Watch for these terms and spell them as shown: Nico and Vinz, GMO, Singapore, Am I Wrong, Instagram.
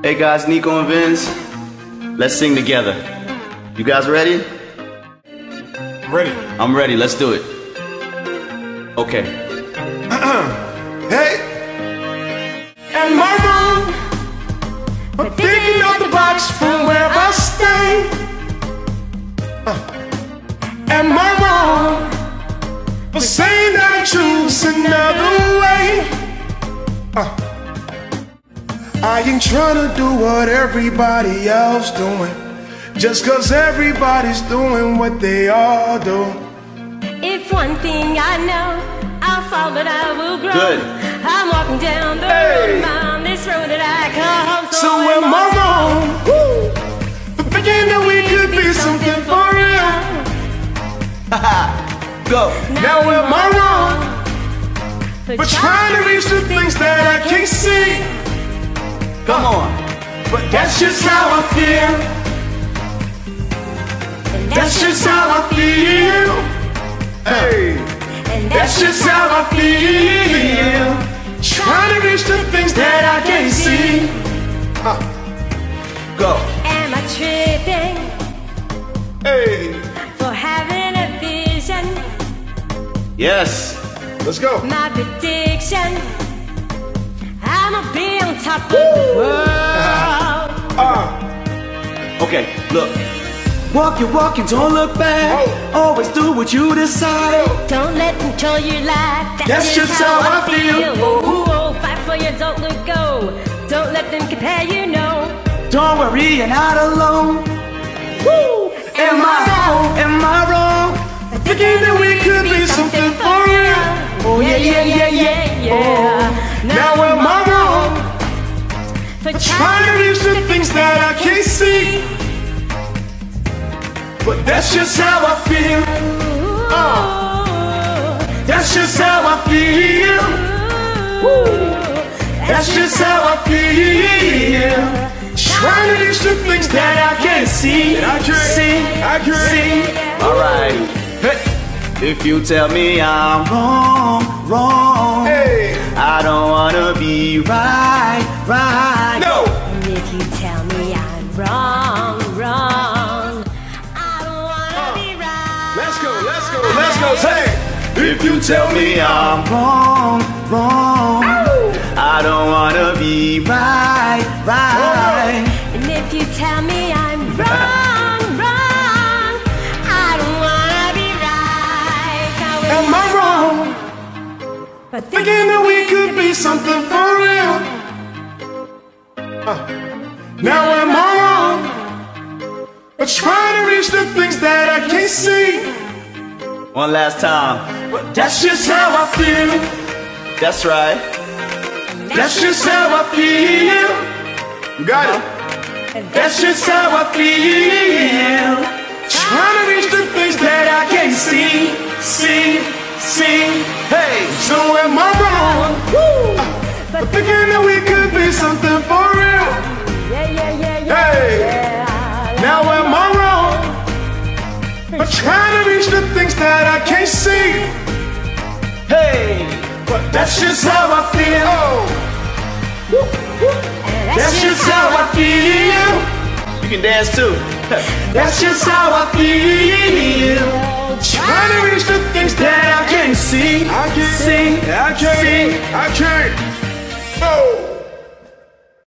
Hey guys, Nico and Vinz, let's sing together. You guys ready? I'm ready. I'm ready, let's do it. Okay. Hey! Am I wrong? But thinking out the box from where I stay. Am I wrong? For saying that I choose another way. I ain't tryna do what everybody else doing, just cause everybody's doing what they all do. If one thing I know, I'll fall but I will grow. Good. I'm walking down the road, on this road that I call home. So am I wrong? For thinking that we could be something for real. Go. Now am I wrong? For trying to reach the things that I can't see. Come on. But that's just how I feel. And that's just how I feel. Hey. And that's just how I feel. Trying to reach the things that I can't see. Go. Am I tripping? Hey. For having a vision. Yes. Let's go. My prediction. I'ma be on top of the world. Okay, look. Walk your walk and don't look back. Always do what you decide. Don't let them tell you life. That's just how I feel. Fight for you, don't let go. Don't let them compare you, no. Don't worry, you're not alone. Am I wrong? Am I wrong? Thinking that we could be something for real. Oh yeah, yeah, yeah, yeah, yeah. Now am I wrong? For trying to reach the things that I can't see. But that's just how I feel. That's just how I feel. That's just how I feel. Trying to reach the things that I can't see. Alright. If you tell me I'm wrong, I don't wanna be right. No! If you tell me I'm wrong, I don't wanna be right. Let's go, say! If you tell me I'm wrong, I don't wanna be right. And if you tell me I'm wrong, I don't wanna be right. Am I wrong? But thinking that we could be something for real. Now am I wrong? But trying to reach the things that I can't see. One last time. But that's just how I feel. That's right. That's just how I feel. You got it. That's just how I feel. Trying to reach the things that I can't see. Hey, so am I wrong? But thinking that we could be something for real. Hey, now am I wrong? But trying to reach the things that I can't see. Hey, but that's just how I feel. That's just how I feel. You can dance too. That's just how I feel. Trying to reach the things that I can't see. I can't. Oh!